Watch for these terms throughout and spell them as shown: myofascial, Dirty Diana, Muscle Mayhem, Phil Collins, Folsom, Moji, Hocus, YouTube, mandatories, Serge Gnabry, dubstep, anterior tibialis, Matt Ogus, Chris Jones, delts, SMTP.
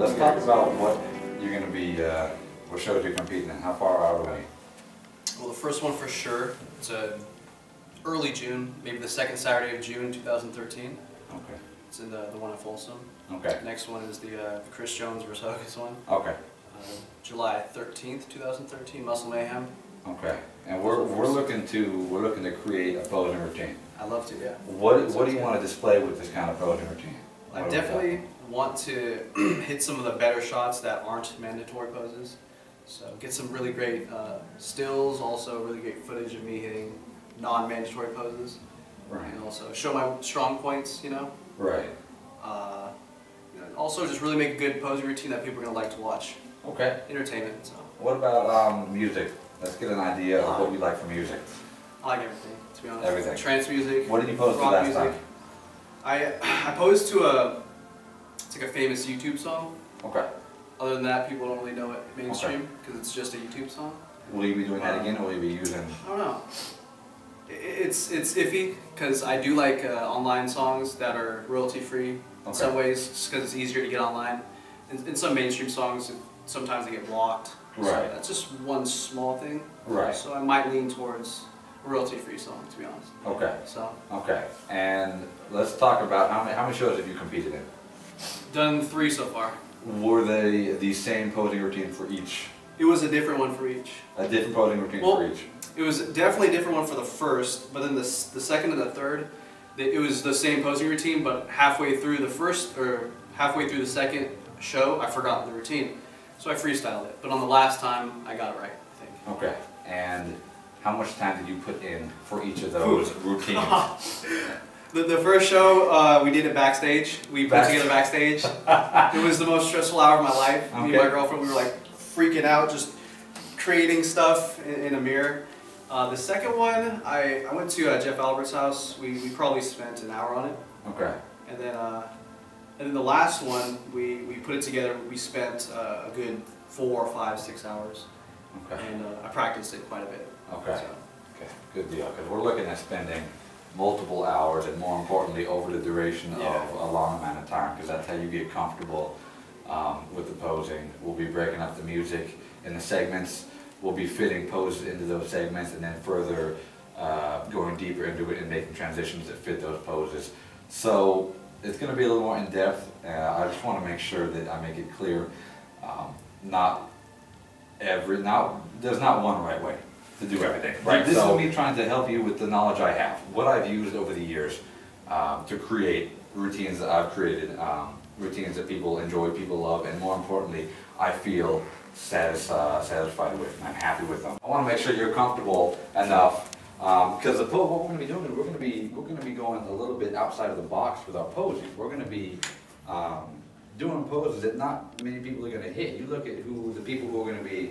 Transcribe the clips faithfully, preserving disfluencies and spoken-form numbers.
Let's talk about what you're going to be, uh, what shows you're competing in. How far out are we? Well, the first one for sure. It's uh, early June, maybe the second Saturday of June, two thousand thirteen. Okay. It's in the, the one at Folsom. Okay. The next one is the uh, Chris Jones versus Hocus one. Okay. Uh, July thirteenth, two thousand thirteen, Muscle Mayhem. Okay. And we're we're looking to we're looking to create a posing routine. I love to, yeah. What what do you want to display with this kind of posing routine? I definitely want to hit some of the better shots that aren't mandatory poses. So get some really great uh, stills, also really great footage of me hitting non-mandatory poses. Right. And also show my strong points, you know. Right. Uh, also just really make a good posing routine that people are gonna like to watch. Okay. Entertainment. So. What about um, music? Let's get an idea of what we like for music. I like everything, to be honest. Everything. Trance music. What did you pose to last music. time? I I posed to a it's like a famous YouTube song. Okay. Other than that, people don't really know it mainstream because okay. it's just a YouTube song. Will you be doing that again, or will you be using? I don't know. It's it's iffy because I do like uh, online songs that are royalty free in okay. some ways, just because it's easier to get online. In, in some mainstream songs, sometimes they get blocked. Right. So that's just one small thing. Right. So I might lean towards a royalty-free song, to be honest. Okay. So. Okay. And let's talk about how many how many shows have you competed in? Done three so far. Were they the same posing routine for each? It was a different one for each. A different posing routine well, for each. It was definitely a different one for the first, but then the the second and the third, it was the same posing routine, but halfway through the first or halfway through the second show, I forgot the routine. So I freestyled it, but on the last time, I got it right, I think. Okay, and how much time did you put in for each of those routines? the, the first show, uh, we did it backstage. We put backstage. together backstage. It was the most stressful hour of my life. Okay. Me and my girlfriend, we were like freaking out, just creating stuff in, in a mirror. Uh, the second one, I, I went to uh, Jeff Albert's house. We, we probably spent an hour on it. Okay. And then... Uh, And then the last one, we, we put it together, we spent uh, a good four, five, six hours. Okay. And uh, I practiced it quite a bit. Okay, so. Okay. Good deal. Because we're looking at spending multiple hours and more importantly over the duration yeah. of a long amount of time because that's how you get comfortable um, with the posing. We'll be breaking up the music in the segments, we'll be fitting poses into those segments and then further uh, going deeper into it and making transitions that fit those poses. So. It's going to be a little more in-depth. Uh, I just want to make sure that I make it clear, um, not every, not, there's not one right way to do everything. Right. This so, is me trying to help you with the knowledge I have, what I've used over the years um, to create routines that I've created, um, routines that people enjoy, people love, and more importantly, I feel satis uh, satisfied with and I'm happy with them. I want to make sure you're comfortable enough because um, what we're going to be doing is we're going to be we're going to be going a little bit outside of the box with our posing. We're going to be um, doing poses that not many people are going to hit. You look at who the people who are going to be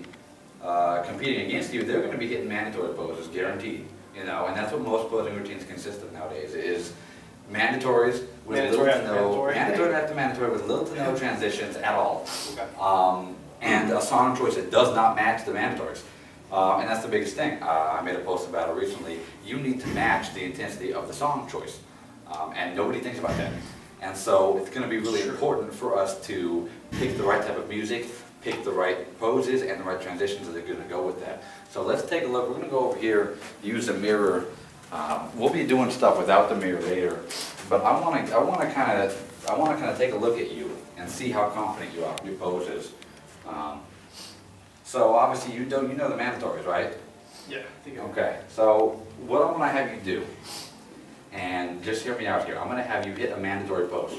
uh, competing against you. They're going to be hitting mandatory poses, guaranteed. You know, and that's what most posing routines consist of nowadays. Is mandatories with mandatory little to no mandatory, mandatory after mandatory with little to no transitions at all, okay. um, and a song choice that does not match the mandatories. Um, and that's the biggest thing. Uh, I made a post about it recently. You need to match the intensity of the song choice. Um, and nobody thinks about that. And so it's going to be really sure. important for us to pick the right type of music, pick the right poses, and the right transitions that are going to go with that. So let's take a look. We're going to go over here, use a mirror. Um, we'll be doing stuff without the mirror later. But I want to I want to kind of I want to kind of take a look at you and see how confident you are in your poses. Um, So obviously you don't you know the mandatories, right? Yeah. I think okay. So what I'm gonna have you do, and just hear me out here. I'm gonna have you hit a mandatory pose,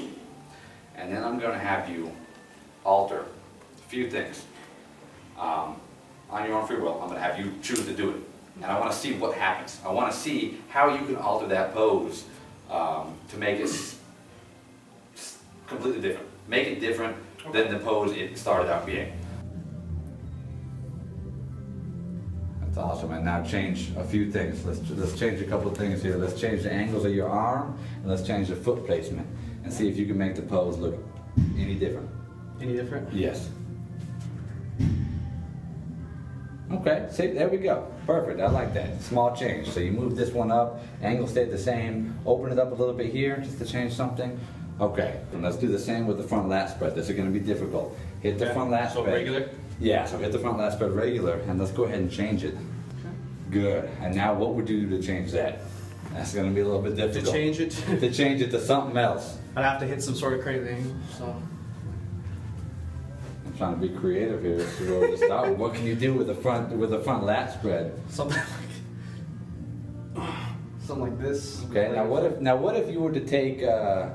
and then I'm gonna have you alter a few things um, on your own free will. I'm gonna have you choose to do it, and I want to see what happens. I want to see how you can alter that pose um, to make it completely different. Make it different okay. than the pose it started out being. Awesome, and now change a few things. Let's let's change a couple of things here. Let's change the angles of your arm, and let's change the foot placement, and see if you can make the pose look any different. Any different? Yes. Okay, see, there we go. Perfect, I like that. Small change. So you move this one up, angle stayed the same, open it up a little bit here just to change something. Okay, and let's do the same with the front lat spread. This is going to be difficult. Hit the yeah. front lat so spread. So regular? Yeah, so hit the front lat spread regular, and let's go ahead and change it. Okay. Good, and now what would you do to change that? That's going to be a little bit difficult. To change it? To change it to something else. I'd have to hit some sort of crazy angle, so. I'm trying to be creative here. So start. What can you do with the front, with the front lat spread? Something like, something like this. Okay, like now what if, now what if you were to take, uh,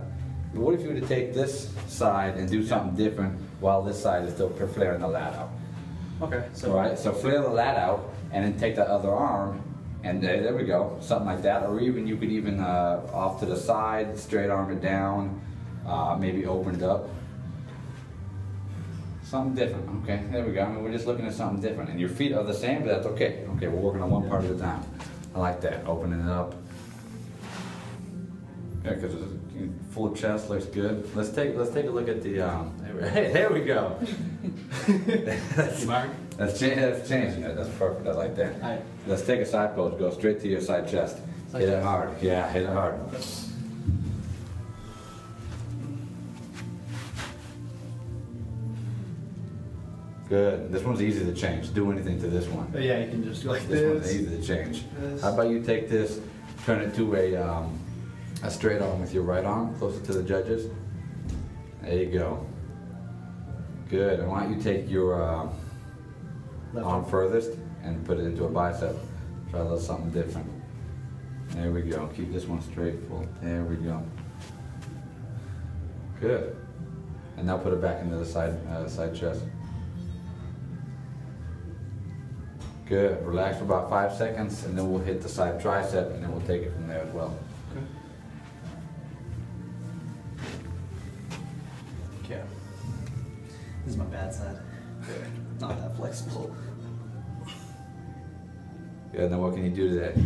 what if you were to take this side and do something yeah. different while this side is still flaring the lat out? Okay. So all right, so flare the lat out and then take the other arm and there, there we go, something like that. Or even you could even uh, off to the side, straight arm it down, uh, maybe opened up. Something different, okay, there we go. I mean, we're just looking at something different. And your feet are the same, but that's okay. Okay, we're working on one part at a time. I like that, opening it up. Yeah, because full chest looks good. Let's take let's take a look at the um. Hey, there we go. that's, Mark, that's change. That's changing it. That's perfect. I like that. Right. Let's take a side pose. Go straight to your side chest. Side hit chest. it hard. Yeah, hit it hard. Good. This one's easy to change. Do anything to this one. But yeah, you can just go like this. This one's easy to change. This. How about you take this, turn it to a um. A straight arm with your right arm, closer to the judges. There you go. Good, and why don't you take your uh, arm furthest and put it into a bicep. Try a little something different. There we go, keep this one straight, full. There we go. Good. And now put it back into the side, uh, side chest. Good, relax for about five seconds and then we'll hit the side tricep and then we'll take it from there as well. Yeah. This is my bad side. Not that flexible. Yeah, now what can you do to that?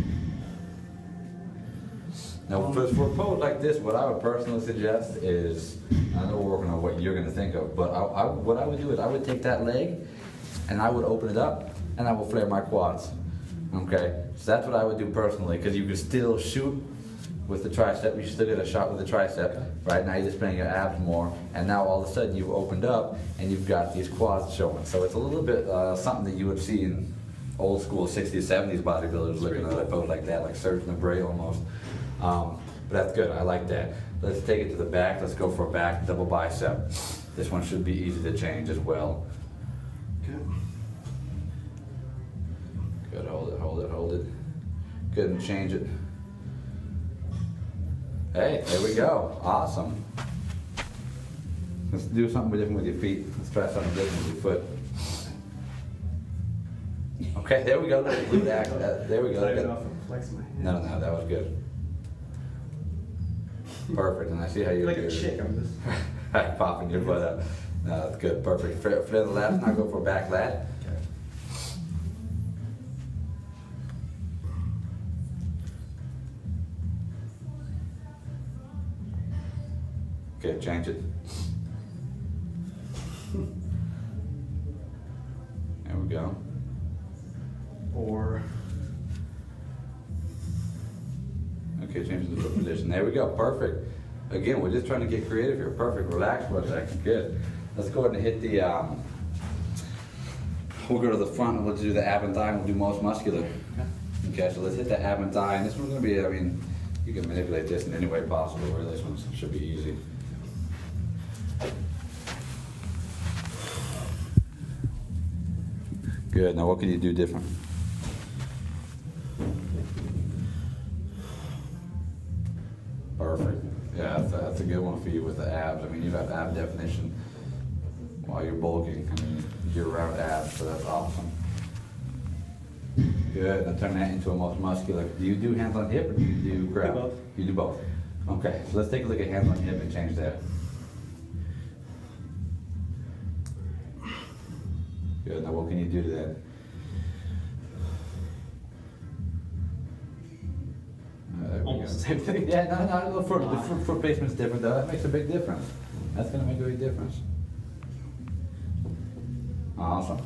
Now for, for a pose like this, what I would personally suggest is, I know we're working on what you're going to think of, but I, I, what I would do is I would take that leg and I would open it up and I would flare my quads. Okay, so that's what I would do personally, because you can still shoot with the tricep, you still get a shot with the tricep. Okay. Right now you're just playing your abs more, and now all of a sudden you've opened up and you've got these quads showing. So it's a little bit uh, something that you would see in old school sixties, seventies bodybuilders that's looking at a pose like that, like Serge Gnabry almost. Um, but that's good, I like that. Let's take it to the back, let's go for a back double bicep. This one should be easy to change as well. Good. Good, hold it, hold it, hold it. Good, and change it. Hey, there we go. Awesome. Let's do something different with your feet. Let's try something different with your foot. Okay, there we go. Glute action. There we go. That, no, no, that was good. Perfect. And I see how you're like a chick. I'm just popping your butt up. No, that's good. Perfect. Flare the lats. Now go for a back lat. Okay. Okay, change it. There we go. Or... Okay, change the foot position. There we go, perfect. Again, we're just trying to get creative here. Perfect, relax for a second, good. Let's go ahead and hit the... Um, we'll go to the front and we'll do the ab and thigh and we'll do most muscular. Okay, so let's hit the ab and thigh. And this one's gonna be, I mean, you can manipulate this in any way possible, really. This one should be easy. Good, now what can you do different? Perfect. Yeah, that's a, that's a good one for you with the abs. I mean, you have ab definition while you're bulking. I mean, you're around abs, so that's awesome. Good, now turn that into a most muscular. Do you do hands on hip or do you do grab? Both. You do both. Okay, so let's take a look at hands on hip and change that. Good, now what can you do to that? Uh, Almost the same thing. Yeah, no, no, a little foot, the foot, foot placement's different though. That makes a big difference. That's going to make a big difference. Awesome.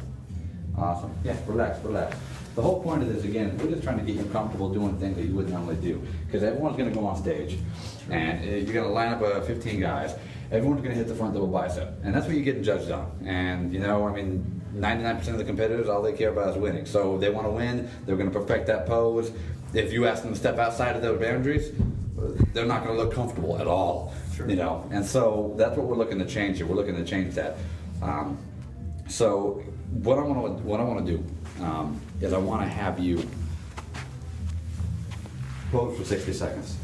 Awesome. Yeah, relax, relax. The whole point of this, again, we're just trying to get you comfortable doing things that you wouldn't normally do. Because everyone's going to go on stage, and you're going to line up uh, fifteen guys. Everyone's going to hit the front double bicep. And that's what you're getting judged on. And, you know, I mean, ninety-nine percent of the competitors, all they care about is winning. So they want to win. They're going to perfect that pose. If you ask them to step outside of those boundaries, they're not going to look comfortable at all. Sure. You know, and so that's what we're looking to change here. We're looking to change that. Um, so what I want to what I want to do um, is I want to have you pose for sixty seconds.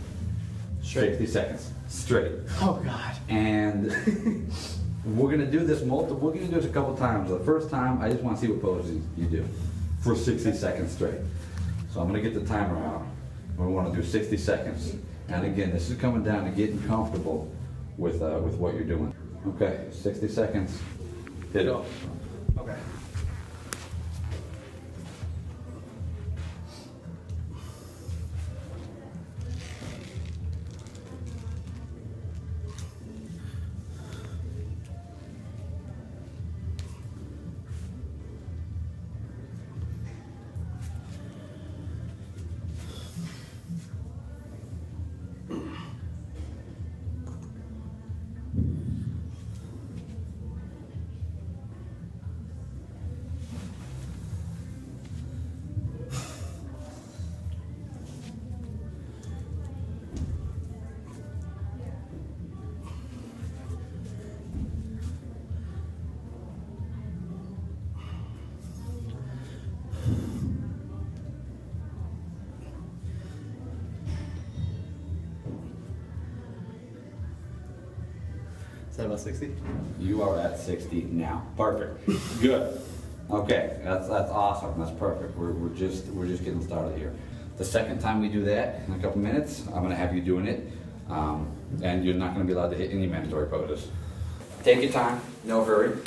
Straight. sixty seconds straight. Oh God. And we're going to do this multiple. We're going to do this a couple times. The first time, I just want to see what poses you do for sixty seconds straight. So I'm going to get the timer out. We want to do sixty seconds. And again, this is coming down to getting comfortable with uh, with what you're doing. Okay, sixty seconds. Hit it. Okay. About sixty? You are at sixty now. Perfect. Good. Okay, that's that's awesome. That's perfect. We're we're just we're just getting started here. The second time we do that in a couple minutes, I'm gonna have you doing it, um, and you're not gonna be allowed to hit any mandatory poses. Take your time, no hurry.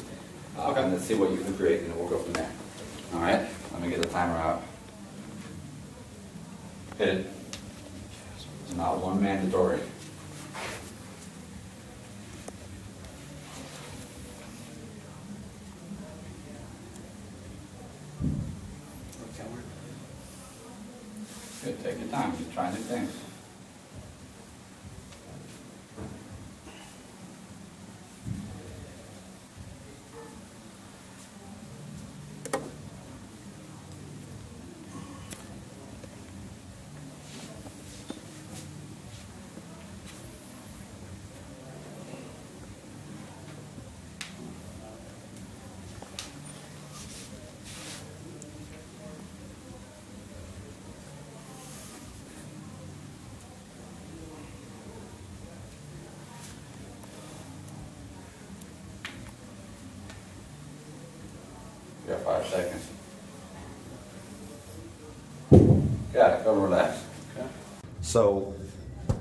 Uh, okay. And let's see what you can create, and then we'll go from there. All right. Let me get the timer out. Hit it. It's not one mandatory. Take your time, just try new things. You got five seconds. Got it, go relax. Okay. So,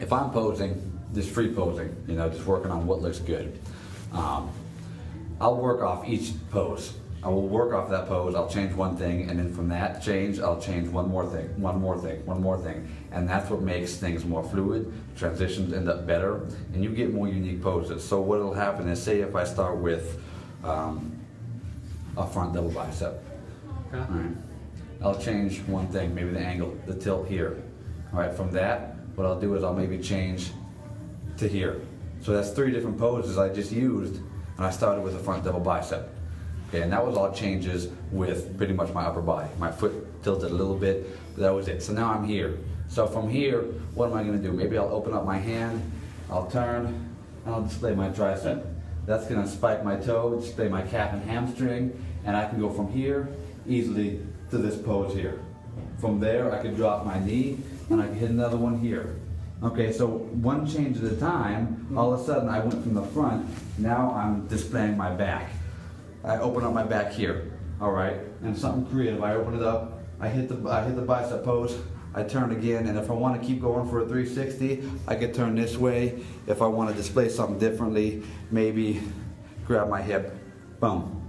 if I'm posing, just free posing, you know, just working on what looks good, um, I'll work off each pose. I will work off that pose, I'll change one thing, and then from that change, I'll change one more thing, one more thing, one more thing. And that's what makes things more fluid, transitions end up better, and you get more unique poses. So what will happen is, say if I start with, um, a front double bicep. Okay. All right. I'll change one thing, maybe the angle, the tilt here. All right, from that, what I'll do is I'll maybe change to here. So that's three different poses I just used, and I started with a front double bicep. Okay, and that was all changes with pretty much my upper body. My foot tilted a little bit, but that was it. So now I'm here. So from here, what am I gonna do? Maybe I'll open up my hand, I'll turn, and I'll display my tricep. That's going to spike my toe, display my calf and hamstring, and I can go from here easily to this pose here. From there, I can drop my knee, and I can hit another one here. Okay, so one change at a time, all of a sudden I went from the front, now I'm displaying my back. I open up my back here, all right, and something creative. I open it up, I hit the, I hit the bicep pose, I turn again, and if I want to keep going for a three sixty, I could turn this way. If I want to display something differently, maybe grab my hip, boom.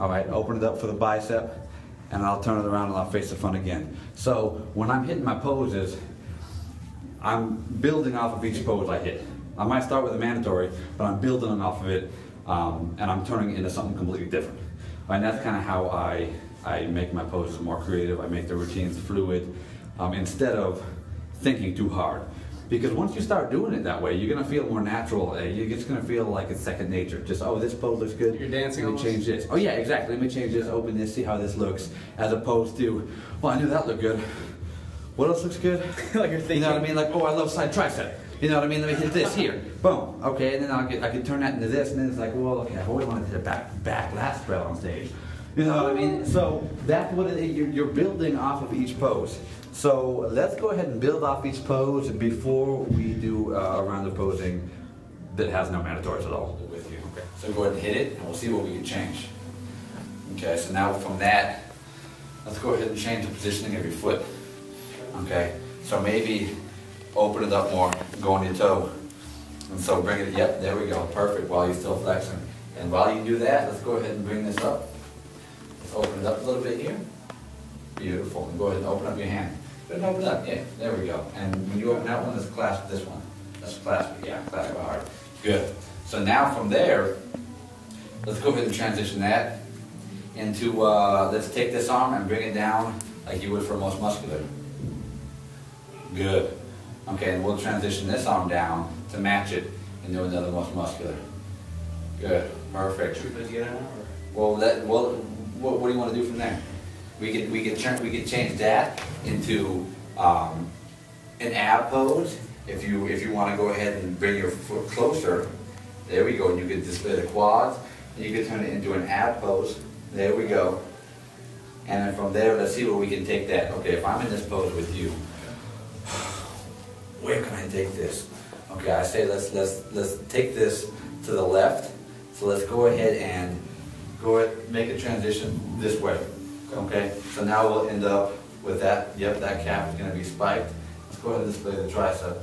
All right, open it up for the bicep, and I'll turn it around and I'll face the front again. So when I'm hitting my poses, I'm building off of each pose I hit. I might start with a mandatory, but I'm building off of it, um, and I'm turning it into something completely different. All right, and that's kind of how I I make my poses more creative, I make the routines fluid, um, instead of thinking too hard. Because once you start doing it that way, you're gonna feel more natural. You're just gonna feel like it's second nature. Just, oh, this pose looks good. You're dancing. Let me almost. change this. Oh yeah, exactly. Let me change this. Open this. See how this looks. As opposed to, well, I knew that looked good. What else looks good? Like you're thinking. You know what I mean? Like, oh, I love side tricep. You know what I mean? Let me hit this here. Boom. Okay, and then I'll get, I can turn that into this, and then it's like, well, okay, I always wanted to hit a back back last spread on stage. You know what I mean? So that's what it is. You're, you're building off of each pose. So let's go ahead and build off each pose before we do uh, a round of posing that has no mandatories at all. With you. Okay. So go ahead and hit it, and we'll see what we can change. Okay, so now from that, let's go ahead and change the positioning of your foot. Okay, so maybe open it up more, go on your toe. And so bring it, yep, there we go, perfect, while you're still flexing. And while you do that, let's go ahead and bring this up. Let's open it up a little bit here. Beautiful, and go ahead and open up your hand. Good, open it up, yeah, there we go. And when you open that one, let's clasp this one. Let's clasp it, yeah, clasp it hard. Good. So now from there, let's go ahead and transition that into, uh, let's take this arm and bring it down like you would for most muscular. Good. Okay, and we'll transition this arm down to match it and do another most muscular. Good, perfect. Should we put it together now? Well, that, well what, what do you want to do from there? We could we could turn we could change that into um, an ab pose if you if you want to go ahead and bring your foot closer. There we go. And you could display the quads. And you could turn it into an ab pose. There we go. And then from there, let's see where we can take that. Okay, if I'm in this pose with you, where can I take this? Okay, I say let's let's let's take this to the left. So let's go ahead and go ahead, make a transition this way. Okay, so now we'll end up with that. Yep, that calf is going to be spiked. Let's go ahead and display the tricep.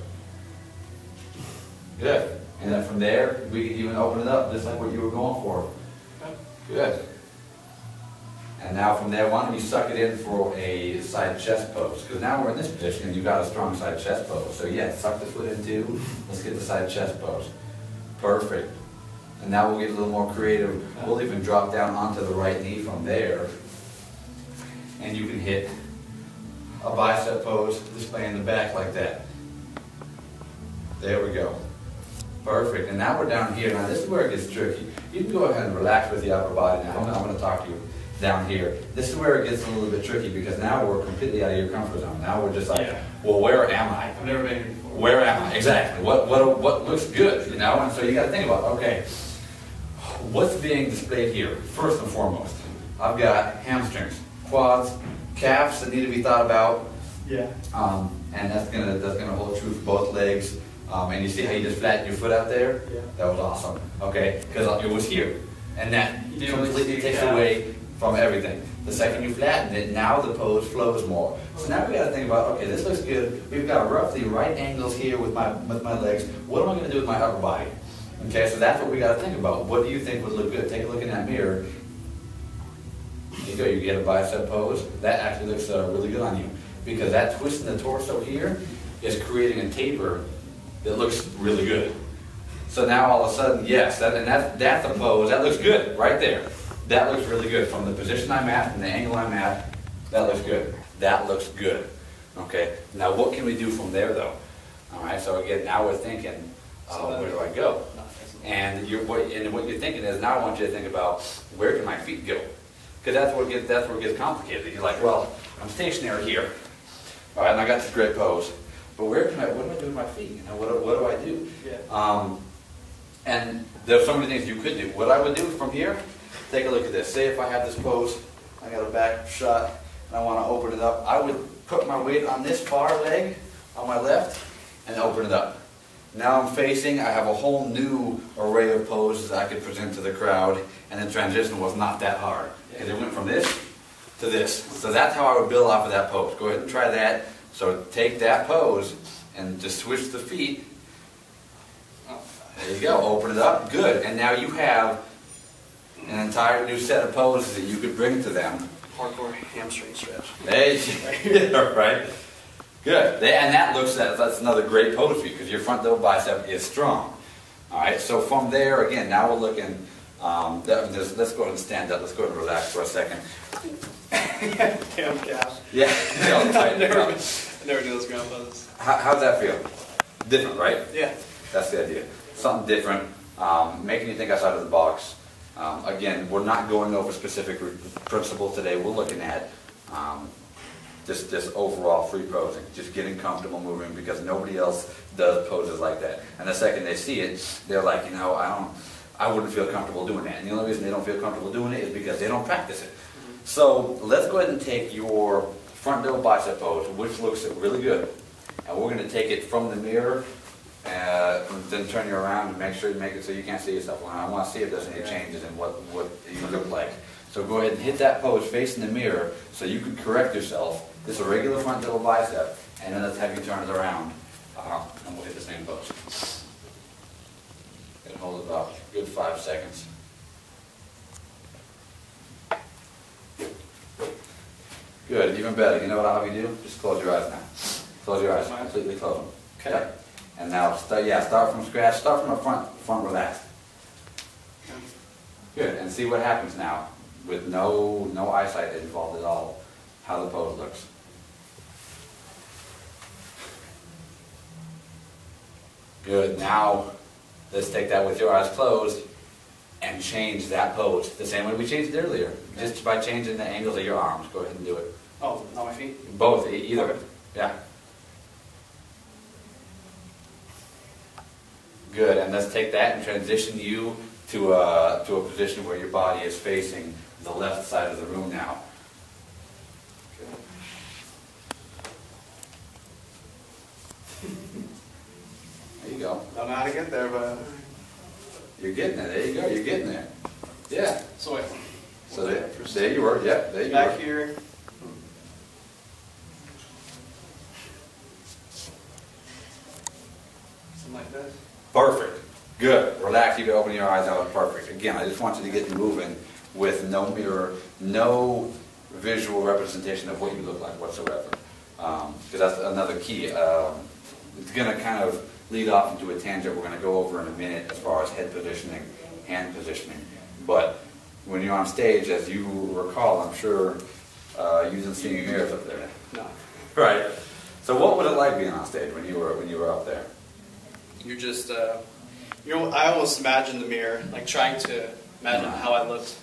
Good. And then from there, we can even open it up just like what you were going for. Good. And now from there, why don't you suck it in for a side chest pose? Because now we're in this position and you've got a strong side chest pose. So yeah, suck the foot in too. Let's get the side chest pose. Perfect. And now we'll get a little more creative. We'll even drop down onto the right knee from there. And you can hit a bicep pose, displaying the back like that. There we go. Perfect. And now we're down here. Now this is where it gets tricky. You can go ahead and relax with the upper body now. I'm going to talk to you down here. This is where it gets a little bit tricky because now we're completely out of your comfort zone. Now we're just like, yeah. Well, where am I? I've never been here before. Where am I? Exactly. What what what looks good, you know? And so you got to think about, okay, what's being displayed here? First and foremost, I've got hamstrings, quads, calves that need to be thought about. Yeah. Um, and that's gonna that's gonna hold true for both legs. Um, and you see how you just flattened your foot out there? Yeah. That was awesome. Okay, because it was here, and that you completely takes yeah. away from everything. The second you flatten it, now the pose flows more. So now we got to think about, okay, this looks good. We've got roughly right angles here with my with my legs. What am I gonna do with my upper body? Okay, so that's what we got to think about. What do you think would look good? Take a look in that mirror. You go, you get a bicep pose. That actually looks uh, really good on you because that twist in the torso here is creating a taper that looks really good. So now all of a sudden, yes, that, and that, that's a pose. That looks good right there. That looks really good. From the position I'm at and the angle I'm at, that looks good. That looks good. Okay, now what can we do from there though? All right, so again, now we're thinking, uh, where do I go? And, you're, what, and what you're thinking is, now I want you to think about, where can my feet go? Because that's where it gets that's where it gets complicated. You're like, well, I'm stationary here. All right, and I got this great pose, but where can I? What am I doing with my feet? You know, what what do I do? Yeah. Um, and there's so many things you could do. What I would do from here, take a look at this. Say if I have this pose, I got a back shot, and I want to open it up. I would put my weight on this far leg, on my left, and open it up. Now I'm facing, I have a whole new array of poses I could present to the crowd, and the transition was not that hard. Because it went from this to this. So that's how I would build off of that pose. Go ahead and try that. So take that pose and just switch the feet. There you go, open it up, good. And now you have an entire new set of poses that you could bring to them. Hardcore hamstring stretch. Hey, right? Good, they, and that looks at, that's another great pose for you because your front double bicep is strong. All right, so from there, again, now we're looking Um, that, just, let's go and stand up. Let's go and relax for a second. Damn calf. Yeah. I never, I never do those ground poses. How, how's that feel? Different, right? Yeah. That's the idea. Something different, um, making you think outside of the box. Um, again, we're not going over specific principles today. We're looking at um, just this overall free posing, just getting comfortable moving, because nobody else does poses like that. And the second they see it, they're like, you know, I don't, I wouldn't feel comfortable doing that. And the only reason they don't feel comfortable doing it is because they don't practice it. Mm-hmm. So let's go ahead and take your front double bicep pose, which looks really good. And we're going to take it from the mirror, uh, then turn you around and make sure you make it so you can't see yourself. I want to see if there's any changes in what, what you look like. So go ahead and hit that pose facing the mirror so you can correct yourself. This is a regular front double bicep, and then let's have you turn it around. Uh-huh. And we'll hit the same pose. And hold it about a good five seconds. Good, even better. You know what I'll have you do? Just close your eyes now. Close your eyes, completely close them. Okay. Yep. And now, start, yeah, start from scratch. Start from the front, front relaxed. Good, and see what happens now with no, no eyesight involved at all, how the pose looks. Good, now let's take that with your eyes closed and change that pose the same way we changed it earlier, just by changing the angles of your arms. Go ahead and do it. Oh, not my feet? Both, either. Okay. Yeah. Good, and let's take that and transition you to a, to a position where your body is facing the left side of the room now. There you go. I don't know how to get there, but... You're getting there, there you go, you're getting there. Yeah. So wait. So there, there you were, yeah, there you were. Back here. Something like this. Perfect. Good. Relax. You can open your eyes. That was perfect. Again, I just want you to get moving with no mirror, no visual representation of what you look like whatsoever. Um, because that's another key. Um, it's going to kind of lead off into a tangent we're going to go over in a minute as far as head positioning, hand positioning. But when you're on stage, as you recall, I'm sure uh, you didn't see any mirrors up there. No. Right. So what was it like being on stage when you were when you were up there? You're just, uh, you're, I almost imagine the mirror, like trying to imagine uh-huh. how I looked,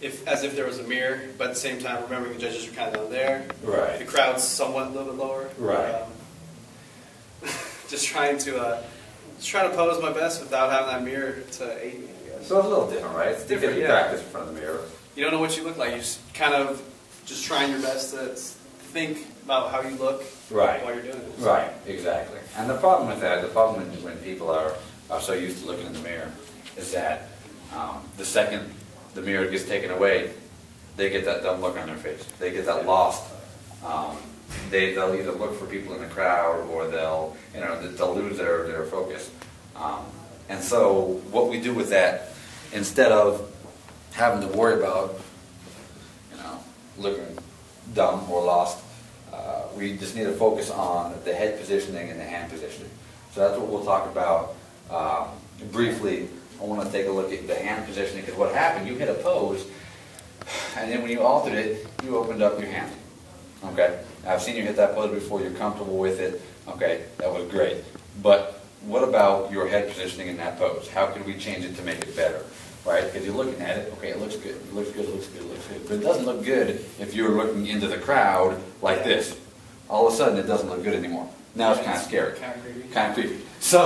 if, as if there was a mirror, but at the same time remembering the judges were kind of there. Right. The crowd's somewhat a little bit lower. Right. Um, just trying to, uh, just trying to pose my best without having that mirror to aid me, I guess. So it's a little different, right? It's different, yeah. Practice in front of the mirror. You don't know what you look like. You're just kind of just trying your best to think about how you look right. while you're doing it. So. Right, exactly. And the problem with that, the problem when people are, are so used to looking in the mirror, is that um, the second the mirror gets taken away, they get that dumb look on their face. They get that lost. Um, they, they'll either look for people in the crowd, or they'll, you know, they'll lose their, their focus. Um, and so what we do with that, instead of having to worry about, you know, looking dumb or lost, Uh, we just need to focus on the head positioning and the hand positioning. So that's what we'll talk about um, briefly. I want to take a look at the hand positioning, because what happened, you hit a pose, and then when you altered it, you opened up your hand. Okay? I've seen you hit that pose before, you're comfortable with it. Okay, that was great. But what about your head positioning in that pose? How can we change it to make it better? Right? Because you're looking at it, okay, it looks good, it looks good, it looks good, it looks good. But it doesn't look good if you're looking into the crowd like this. All of a sudden, it doesn't look good anymore. Now it's kind of scary. Kind of creepy. Kind of creepy. So,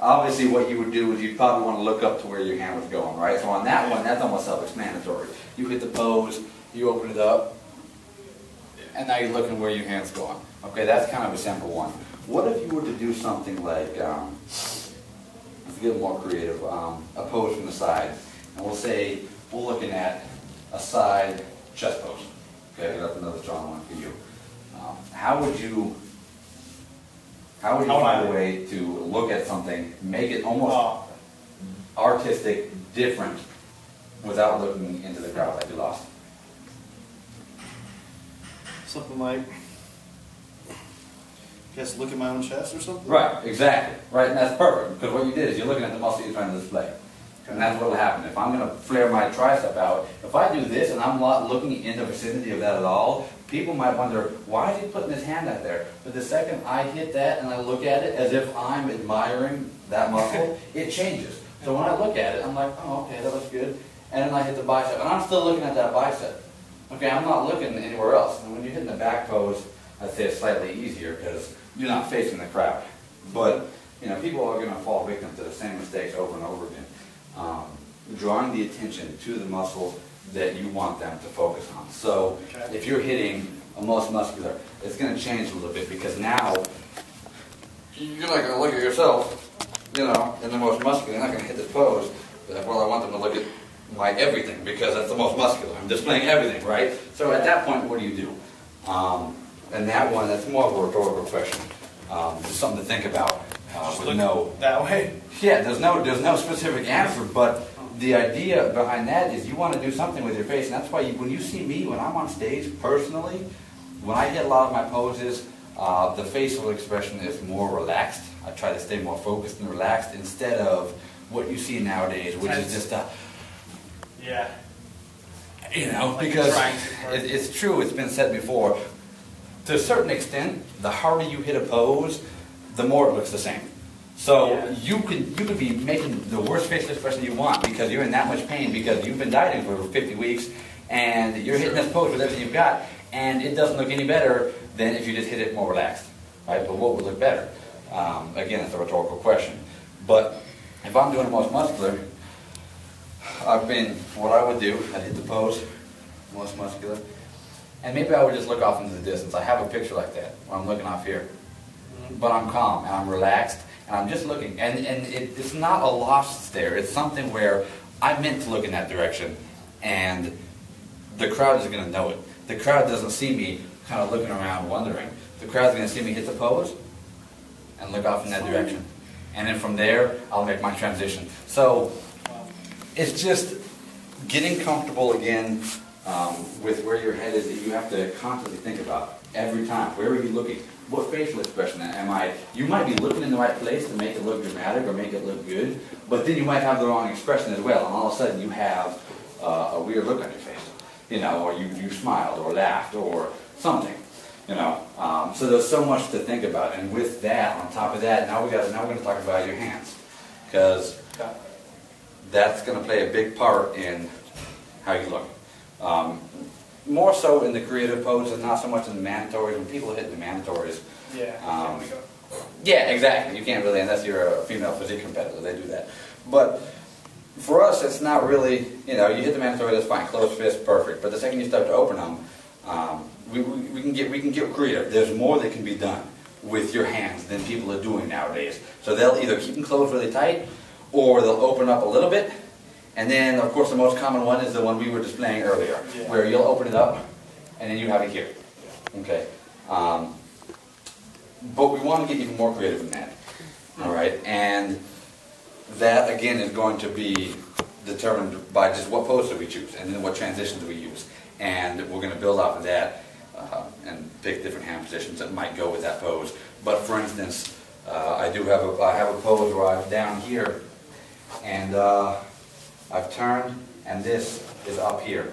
obviously what you would do is you'd probably want to look up to where your hand was going, right? So on that one, that's almost self-explanatory. You hit the pose, you open it up, and now you're looking where your hand's going. Okay, that's kind of a simple one. What if you were to do something like, um, let's get more creative, um, a pose from the side. And we'll say, we're looking at a side chest pose. Okay, that's another strong one for you. Um, how would you, how would you how find a way to look at something, make it almost uh, artistic, different, without looking into the crowd like you lost? Something like, I guess, look at my own chest or something? Right, exactly. Right, and that's perfect, because what you did is you're looking at the muscle you're trying to display. And that's what will happen. If I'm going to flare my tricep out, if I do this and I'm not looking in the vicinity of that at all, people might wonder, why is he putting his hand out there? But the second I hit that and I look at it as if I'm admiring that muscle, it changes. So when I look at it, I'm like, oh, okay, that looks good. And then I hit the bicep, and I'm still looking at that bicep. Okay, I'm not looking anywhere else. And when you're hitting the back pose, I'd say it's slightly easier because you're not facing the crowd. But, you know, people are going to fall victim to the same mistakes over and over again. Um, drawing the attention to the muscle that you want them to focus on. So, okay. If you're hitting a most muscular, it's going to change a little bit because now you're not going to look at yourself, you know, in the most muscular. You're not going to hit this pose. But, well, I want them to look at my everything because that's the most muscular. I'm displaying everything, right? So at that point, what do you do? Um, and that one, that's more of a rhetorical question. Um, just something to think about. Uh, Just look no, that way. Yeah, there's no, there's no specific answer, but the idea behind that is you want to do something with your face, and that's why you, when you see me, when I'm on stage, personally, when I hit a lot of my poses, uh, the facial expression is more relaxed. I try to stay more focused and relaxed instead of what you see nowadays, which that's, is just a... Yeah. You know, like because it, it's true, it's been said before. To a certain extent, the harder you hit a pose, the more it looks the same. So yeah. you could you could be making the worst facial expression you want because you're in that much pain because you've been dieting for fifty weeks and you're hitting this pose with everything you've got and it doesn't look any better than if you just hit it more relaxed, right? But what would look better? Um, again, it's a rhetorical question. But if I'm doing the most muscular, I've been what I would do. I'd hit the pose, most muscular, and maybe I would just look off into the distance. I have a picture like that where I'm looking off here. But I'm calm, and I'm relaxed, and I'm just looking. And, and it, it's not a lost stare. It's something where I meant to look in that direction, and the crowd is going to know it. The crowd doesn't see me kind of looking around wondering. The crowd's going to see me hit the pose and look off in that direction. And then from there, I'll make my transition. So it's just getting comfortable again um, with where your head is that you have to constantly think about every time. Where are you looking? What facial expression am I? You might be looking in the right place to make it look dramatic or make it look good, but then you might have the wrong expression as well, and all of a sudden you have uh, a weird look on your face, you know, or you, you smiled or laughed or something, you know. Um, so there's so much to think about, and with that, on top of that, now we got now we're going to talk about your hands, because that's going to play a big part in how you look. Um, More so in the creative poses, not so much in the mandatories. When people hit the mandatories, yeah, um, yeah, exactly. You can't really, unless you're a female physique competitor, they do that. But for us, it's not really, you know, you hit the mandatory, that's fine, closed fist, perfect. But the second you start to open them, um, we, we, we can get we can get creative. There's more that can be done with your hands than people are doing nowadays. So they'll either keep them closed really tight, or they'll open up a little bit. And then, of course, the most common one is the one we were displaying earlier, yeah. where you'll open it up, and then you have it here. Okay. Um, but we want to get even more creative than that. All right. And that, again, is going to be determined by just what pose do we choose, and then what transitions do we use. And we're going to build off of that uh, and pick different hand positions that might go with that pose. But, for instance, uh, I do have a, I have a pose where I'm down here, and... Uh, I've turned, and this is up here.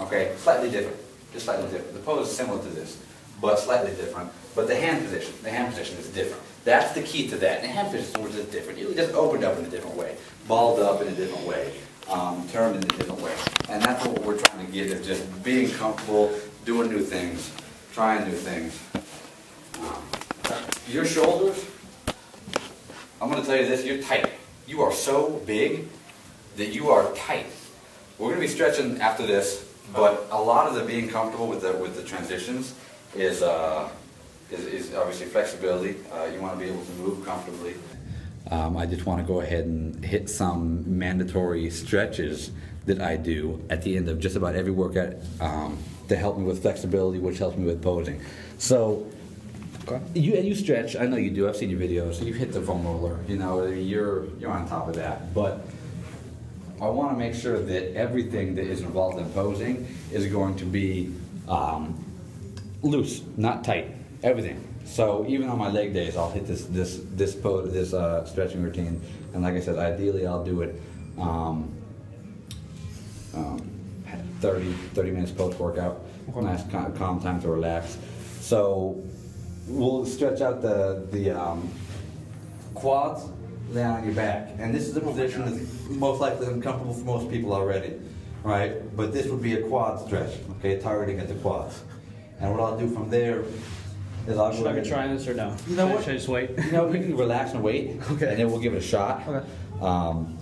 Okay, slightly different, just slightly different. The pose is similar to this, but slightly different. But the hand position, the hand position is different. That's the key to that. And the hand position was just different. It just opened up in a different way, balled up in a different way, um, turned in a different way. And that's what we're trying to get, is just being comfortable, doing new things, trying new things. Um, your shoulders, I'm going to tell you this, you're tight. You are so big that you are tight. We're going to be stretching after this, but a lot of the being comfortable with the with the transitions is uh, is, is obviously flexibility. Uh, you want to be able to move comfortably. Um, I just want to go ahead and hit some mandatory stretches that I do at the end of just about every workout um, to help me with flexibility, which helps me with posing. So. You and you stretch. I know you do. I've seen your videos. You hit the foam roller. You know you're you're on top of that, but. I want to make sure that everything that is involved in posing is going to be um, loose, not tight. Everything. So even on my leg days, I'll hit this this this pose, this uh, stretching routine, and like I said, ideally I'll do it um, um, thirty, thirty minutes post-workout, okay. Nice calm, calm time to relax. So we'll stretch out the, the um, quads, lay on your back. And this is a position that's most likely uncomfortable for most people already, right? But this would be a quad stretch, okay, targeting at the quads. And what I'll do from there is I'll Should I be trying this or no? You know what? Should I just wait? You know, we can relax and wait, okay. And then we'll give it a shot. Okay. Um,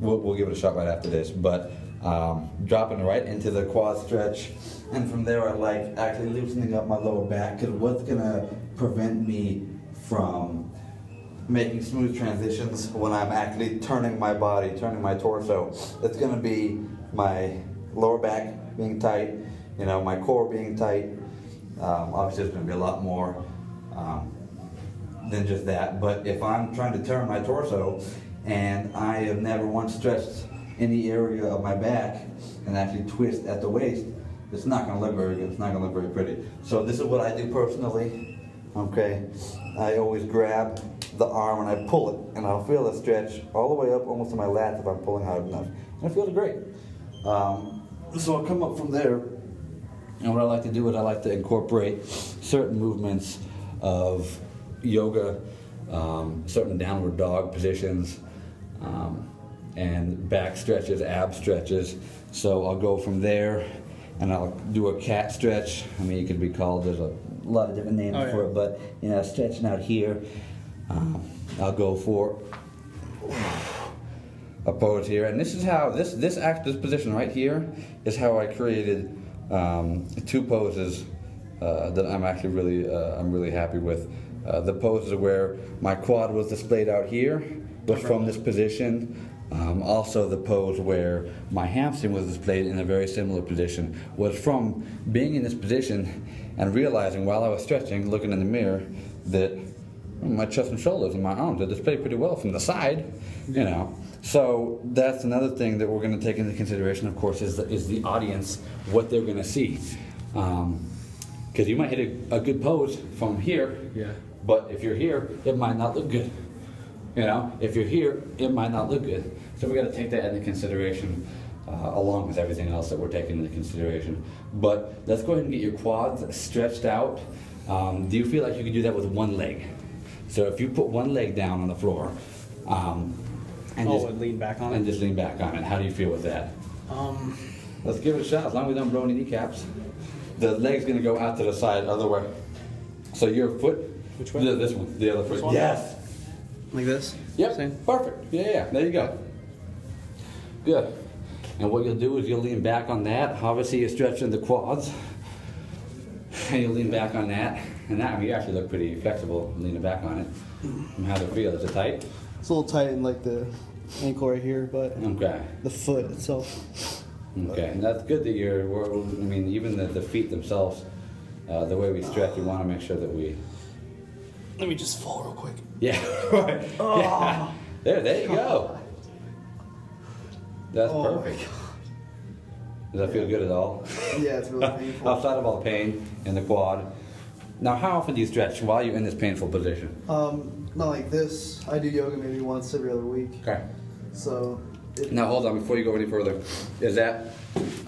we'll, we'll give it a shot right after this. But um, dropping right into the quad stretch. And from there, I like actually loosening up my lower back, because what's going to prevent me from making smooth transitions when I'm actually turning my body, turning my torso? It's going to be my lower back being tight, you know, my core being tight. Um, obviously, there's going to be a lot more um, than just that. But if I'm trying to turn my torso and I have never once stretched any area of my back and actually twist at the waist, it's not going to look very good. It's not going to look very pretty. So this is what I do personally. Okay, I always grab the arm and I pull it, and I'll feel a stretch all the way up almost to my lats if I'm pulling hard enough, and it feels great. Um, so I'll come up from there, and what I like to do is I like to incorporate certain movements of yoga, um, certain downward dog positions, um, and back stretches, ab stretches. So I'll go from there, and I'll do a cat stretch. I mean, it could be called, there's a lot of different names oh, yeah. for it, but you know, stretching out here. Um, I'll go for a pose here, and this is how this this act this position right here is how I created um, two poses uh, that I'm actually really uh, I'm really happy with. Uh, the poses where my quad was displayed out here was from this position. Um, also, the pose where my hamstring was displayed in a very similar position was from being in this position and realizing while I was stretching, looking in the mirror, that my chest and shoulders and my arms are displayed pretty well from the side, you know. So that's another thing that we're going to take into consideration, of course, is the, is the audience, what they're going to see. Um, because you might hit a, a good pose from here, yeah. But if you're here, it might not look good. You know, if you're here, it might not look good. So we got to take that into consideration, uh, along with everything else that we're taking into consideration. But let's go ahead and get your quads stretched out. Um, do you feel like you can do that with one leg? So if you put one leg down on the floor, um, and, oh, just, and lean back on and it, and just lean back on it, how do you feel with that? Um, let's give it a shot. As long as we don't blow any kneecaps, the leg's going to go out to the side, other way. So your foot, which way? This one, the other foot. This one? Yes. Like this? Yep. Same. Perfect. Yeah, yeah. There you go. Good. And what you'll do is you'll lean back on that. Obviously, you're stretching the quads, and you'll lean back on that. And that, I mean, you actually look pretty flexible leaning back on it. And how does it feel? Is it tight? It's a little tight in like the ankle right here, but okay. The foot itself. Okay, and that's good that you're, we're, I mean, even the, the feet themselves, uh, the way we stretch, you want to make sure that we... Let me just fall real quick. Yeah, right. Oh. Yeah. There, there you go. That's oh perfect. My God. Does that yeah. feel good at all? Yeah, it's really painful. Outside of all the pain in the quad. Now, how often do you stretch while you're in this painful position? Um, not like this. I do yoga maybe once every other week. Okay. So. It, now, hold on before you go any further. Is that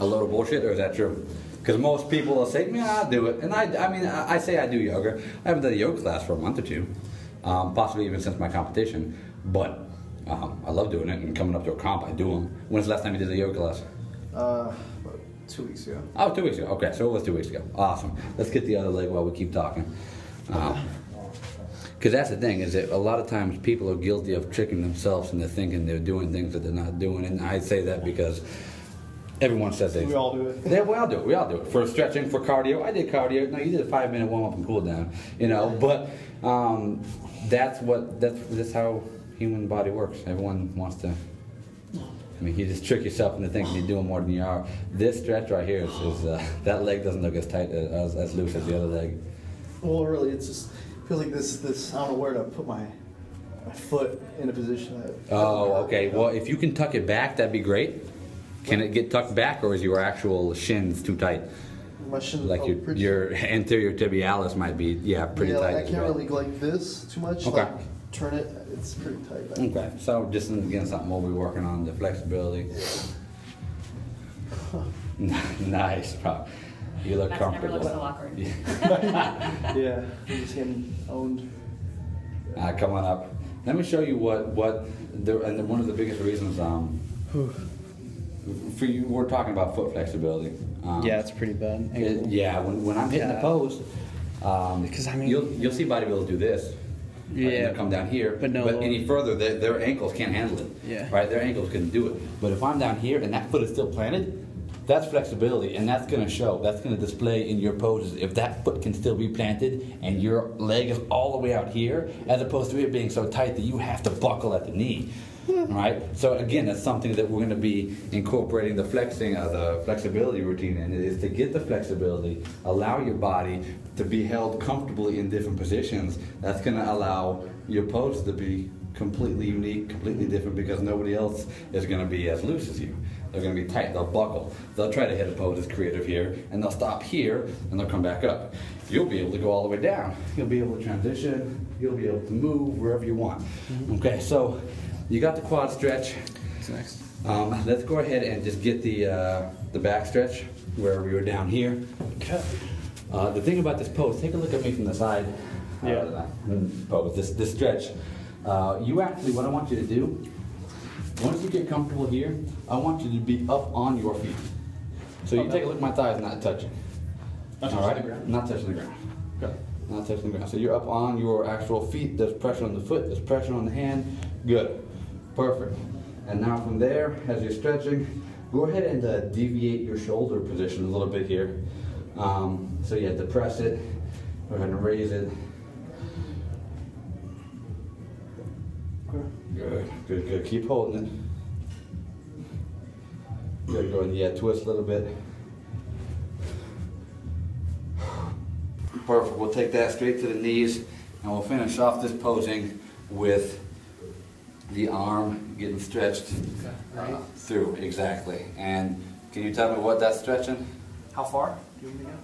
a load of bullshit or is that true? Because most people will say, "Yeah, I do it," and I, I mean, I, I say I do yoga. I haven't done a yoga class for a month or two, um, possibly even since my competition. But um, I love doing it, and coming up to a comp, I do them. When's the last time you did a yoga class? Uh. Two weeks ago. Oh, two weeks ago. Okay, so it was two weeks ago. Awesome. Let's get the other leg while we keep talking. Because um, that's the thing, is that a lot of times people are guilty of tricking themselves into thinking they're doing things that they're not doing. And I say that because everyone says they... We all do it. They, we all do it. We all do it. For stretching, for cardio. I did cardio. No, you did a five-minute warm-up and cool-down. You know, but um, that's what... That's, that's how human body works. Everyone wants to... I mean, you just trick yourself into thinking you're doing more than you are. This stretch right here is, is uh, that leg doesn't look as tight, as, as loose as the other leg. Well, really, it's just, I feel like this, this, I don't know where to put my, my foot in a position that... Oh, okay. Well, if you can tuck it back, that'd be great. Can it get tucked back, or is your actual shins too tight? My shins like oh, your, pretty your anterior tibialis might be, yeah, pretty yeah, tight. Yeah, like I can't well. really go like this too much. Okay. Like, turn it, it's pretty tight. Back okay, there. So just again, something we'll be working on, the flexibility. Huh. Nice, probably. You look That's comfortable. Never looks so awkward. Yeah, yeah. Just him owned. Yeah. Right, come on up. Let me show you what what the, and one of the biggest reasons um for you we're talking about foot flexibility. Um, yeah, it's pretty bad. It, yeah, when when I'm hitting yeah. the post, um, because I mean you'll you'll see bodybuilders do this. Yeah, come down here, but no, but any further, their, their ankles can't handle it. Yeah, right. Their ankles couldn't do it. But if I'm down here and that foot is still planted, that's flexibility, and that's going to show. That's going to display in your poses. If that foot can still be planted and your leg is all the way out here, as opposed to it being so tight that you have to buckle at the knee. Yeah. All right. So again, that's something that we're going to be incorporating the flexing, uh, the flexibility routine, and it is to get the flexibility, allow your body to be held comfortably in different positions. That's going to allow your pose to be completely unique, completely different, because nobody else is going to be as loose as you. They're going to be tight. They'll buckle. They'll try to hit a pose that's creative here, and they'll stop here, and they'll come back up. You'll be able to go all the way down. You'll be able to transition. You'll be able to move wherever you want. Okay, so you got the quad stretch. What's next? Um, let's go ahead and just get the uh, the back stretch where we were down here. Okay. Uh, the thing about this pose, take a look at me from the side. Yeah. Uh, pose this this stretch. Uh, you actually, what I want you to do, once you get comfortable here, I want you to be up on your feet. So you oh, take a look at my thighs, not touching. Not touching right? the ground. Not touching the ground. Okay. Not touching the ground. So you're up on your actual feet. There's pressure on the foot. There's pressure on the hand. Good. Perfect. And now from there, as you're stretching, go ahead and uh, deviate your shoulder position a little bit here. Um, so you have to press it. We're going to raise it. Good, good, good. Keep holding it. Good, go ahead. Yeah, twist a little bit. Perfect. We'll take that straight to the knees, and we'll finish off this posing with the arm getting stretched uh, through. Exactly. And can you tell me what that's stretching? How far? Do you want me to go?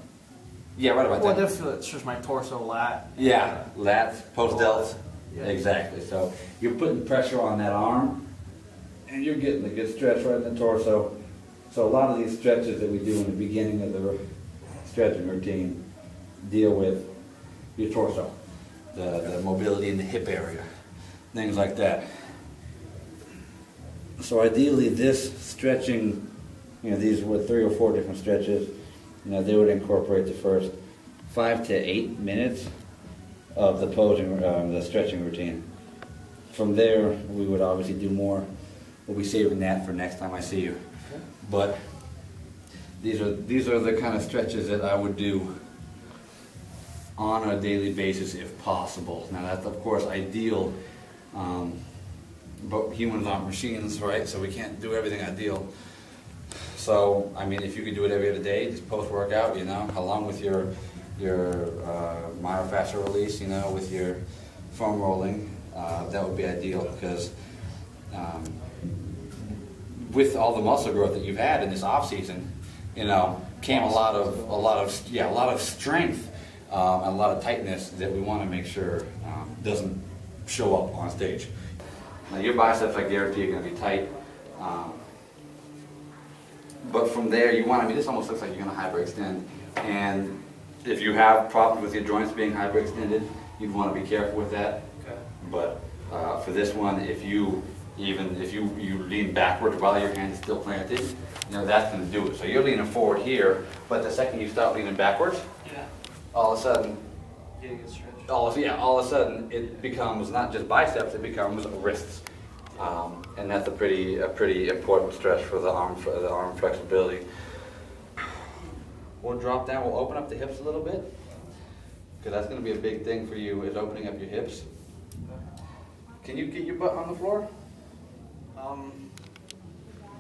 Yeah, right about well, that. Well, that's just my torso, lat. Yeah, uh, lats, post delts. Yeah. Exactly. So you're putting pressure on that arm, and you're getting a good stretch right in the torso. So a lot of these stretches that we do in the beginning of the stretching routine deal with your torso, the, the mobility in the hip area, things like that. So ideally, this stretching, you know, these were three or four different stretches. You know, they would incorporate the first five to eight minutes of the posing, uh, the stretching routine. From there, we would obviously do more. We'll be saving that for next time I see you. Okay. But these are these are the kind of stretches that I would do on a daily basis if possible. Now that's of course ideal, um, but humans aren't machines, right? So we can't do everything ideal. So I mean, if you could do it every other day, just post workout, you know, along with your your uh, myofascial release, you know, with your foam rolling, uh, that would be ideal, because um, with all the muscle growth that you've had in this off season, you know, came a lot of a lot of yeah a lot of strength, um, and a lot of tightness that we want to make sure um, doesn't show up on stage. Now your biceps, I guarantee, are going to be tight, um, but from there you want to be. This almost looks like you're going to hyperextend, and if you have problems with your joints being hyperextended, you'd want to be careful with that. Okay. But uh, for this one, if you even if you, you lean backward while your hand is still planted, you know that's going to do it. So you're leaning forward here, but the second you stop leaning backwards, yeah, all of a sudden, getting a stretch. All of, yeah, all of a sudden it becomes not just biceps, it becomes wrists, um, and that's a pretty a pretty important stretch for the arm for the arm flexibility. We'll drop down, we'll open up the hips a little bit, because that's going to be a big thing for you, is opening up your hips. Can you get your butt on the floor? Um,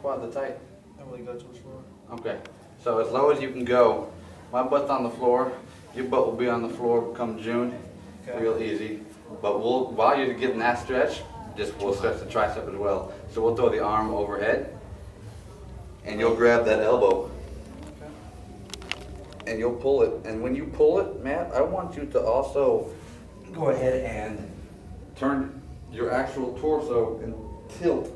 quad the tight. I really go to the floor. Okay, so as low as you can go. My butt's on the floor, your butt will be on the floor come June, okay. Real easy. But we'll, while you're getting that stretch, just we'll stretch the tricep as well. So we'll throw the arm overhead, and you'll grab that elbow. And you'll pull it, and when you pull it, Matt, I want you to also go ahead and turn your actual torso and tilt.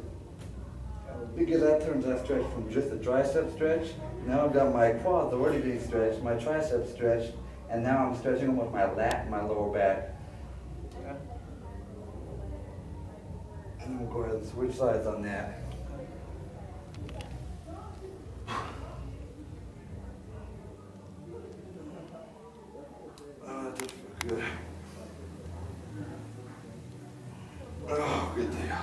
Because that turns that stretch from just a tricep stretch. Now I've got my quads already being stretched, my tricep stretched, and now I'm stretching them with my lat and my lower back. Yeah. And we'll go ahead and switch sides on that. Oh, that did feel good. Oh, good deal.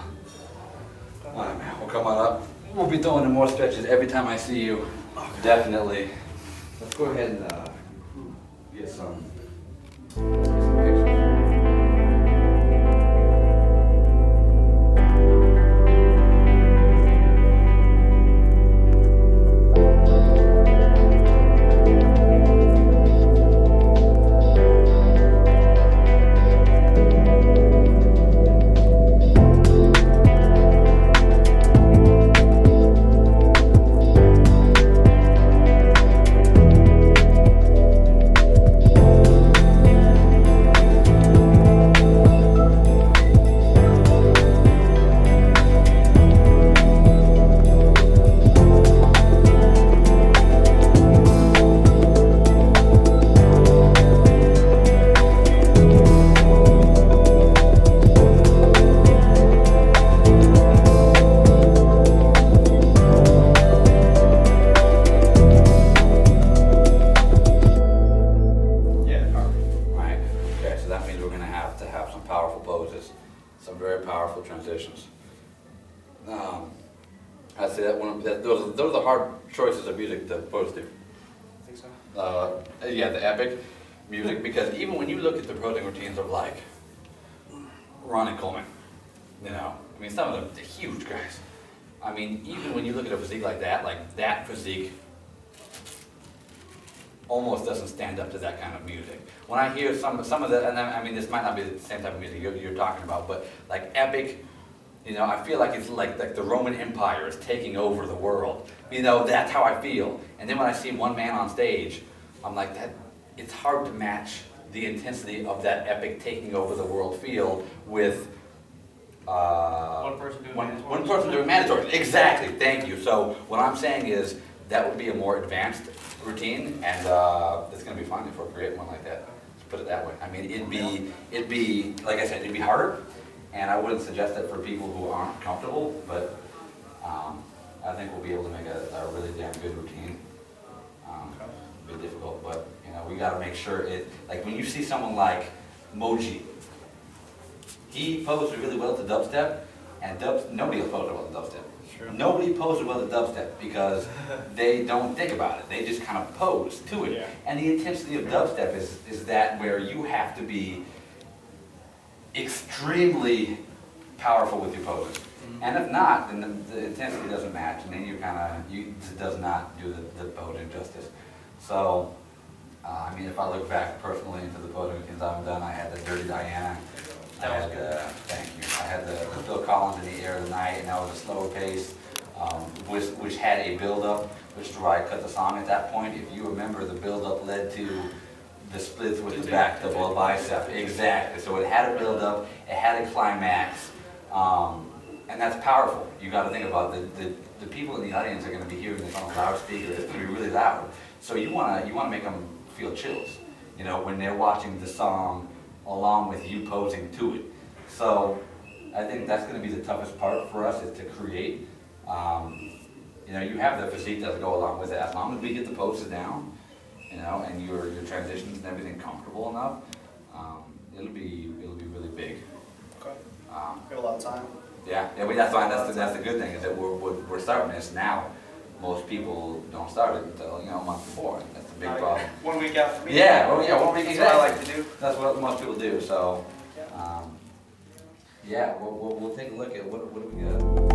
All right, man, we'll come on up. We'll be throwing in more stretches every time I see you. Okay. Definitely. Let's go ahead and uh, get some. I mean, even when you look at a physique like that, like that physique almost doesn't stand up to that kind of music. When I hear some some of the, and I, I mean, this might not be the same type of music you're, you're talking about, but like epic, you know, I feel like it's like, like the Roman Empire is taking over the world. You know, that's how I feel. And then when I see one man on stage, I'm like, that. It's hard to match the intensity of that epic taking over the world feel with Uh, one person doing one, one person doing mandatory. Exactly. Thank you. So what I'm saying is that would be a more advanced routine, and uh, it's going to be fun if we're creating one like that. Let's put it that way. I mean, it'd be it'd be like I said, it'd be harder, and I wouldn't suggest that for people who aren't comfortable. But um, I think we'll be able to make a, a really damn good routine. Um, it'd be difficult, but you know, we got to make sure it. Like when you see someone like Moji. He posed really well to dubstep, and dubs, nobody posed well to dubstep. Sure. Nobody posed well to dubstep because they don't think about it. They just kind of pose to it. Yeah. And the intensity of dubstep is, is that where you have to be extremely powerful with your poses. Mm-hmm. And if not, then the, the intensity doesn't match, and then you kind of, you it does not do the, the posing justice. So, uh, I mean, if I look back personally into the posing routines I've done, I had the Dirty Diana. I had, uh, thank you. I had the, the Phil Collins in the air tonight, and that was a slower pace, um, which, which had a build-up, which is where I cut the song at that point. If you remember, the build-up led to the splits with the back double bicep. Exactly. So it had a build-up, it had a climax, um, and that's powerful. You got to think about it. The, the the people in the audience are going to be hearing this on a loudspeaker. It's going to be really loud. So you wanna you wanna make them feel chills. You know, when they're watching the song. Along with you posing to it. So I think that's going to be the toughest part for us is to create. Um, you know, you have the physique that'll go along with it. As long as we get the poses down, you know, and your your transitions and everything comfortable enough, um, it'll be it'll be really big. Okay. Um, we got a lot of time. Yeah, yeah. We that's fine. That's the, that's the good thing is that we're we're starting this now. Most people don't start it until, you know, a month before. That's a big uh, problem. One week after me. Yeah, well, yeah, one week exactly. That's what I like to do. That's what most people do. So, um, yeah, we'll, we'll, we'll take a look at what, what do we got.